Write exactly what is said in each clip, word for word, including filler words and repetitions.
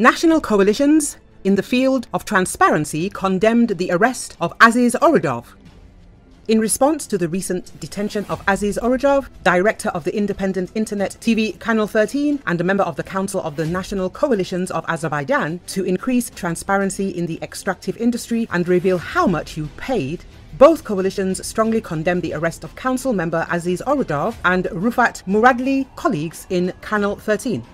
National coalitions in the field of transparency condemned the arrest of Aziz Orujov. In response to the recent detention of Aziz Orujov, director of the independent internet T V Channel thirteen and a member of the Council of the National Coalitions of Azerbaijan, to increase transparency in the extractive industry and reveal how much you paid, both coalitions strongly condemned the arrest of council member Aziz Orujov and Rufat Muradli, colleagues in Channel thirteen.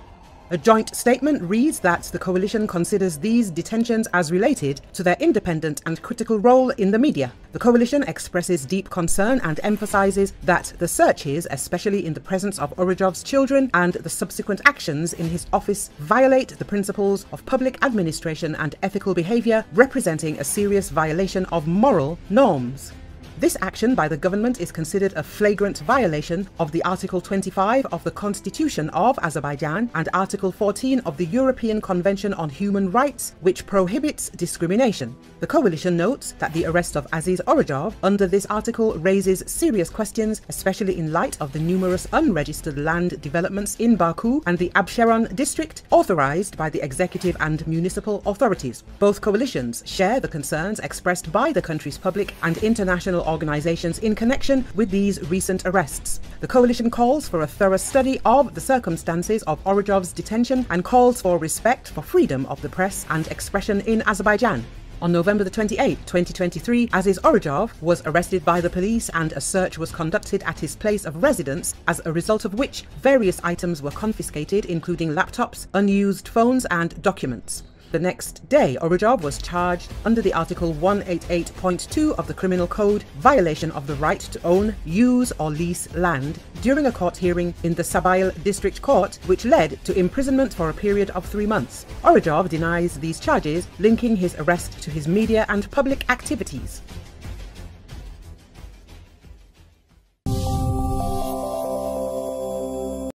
A joint statement reads that the coalition considers these detentions as related to their independent and critical role in the media. The coalition expresses deep concern and emphasizes that the searches, especially in the presence of Orujov's children, and the subsequent actions in his office violate the principles of public administration and ethical behavior, representing a serious violation of moral norms. This action by the government is considered a flagrant violation of the Article twenty-five of the Constitution of Azerbaijan and Article fourteen of the European Convention on Human Rights, which prohibits discrimination. The coalition notes that the arrest of Aziz Orujov under this article raises serious questions, especially in light of the numerous unregistered land developments in Baku and the Absheron district authorized by the executive and municipal authorities. Both coalitions share the concerns expressed by the country's public and international organizations in connection with these recent arrests. The coalition calls for a thorough study of the circumstances of Orujov's detention and calls for respect for freedom of the press and expression in Azerbaijan. On November the twenty-eighth, twenty twenty-three, Aziz Orujov was arrested by the police and a search was conducted at his place of residence, as a result of which various items were confiscated, including laptops, unused phones and documents. The next day, Orujov was charged under the Article one eighty-eight point two of the Criminal Code, violation of the right to own, use or lease land, during a court hearing in the Sabail District Court, which led to imprisonment for a period of three months. Orujov denies these charges, linking his arrest to his media and public activities.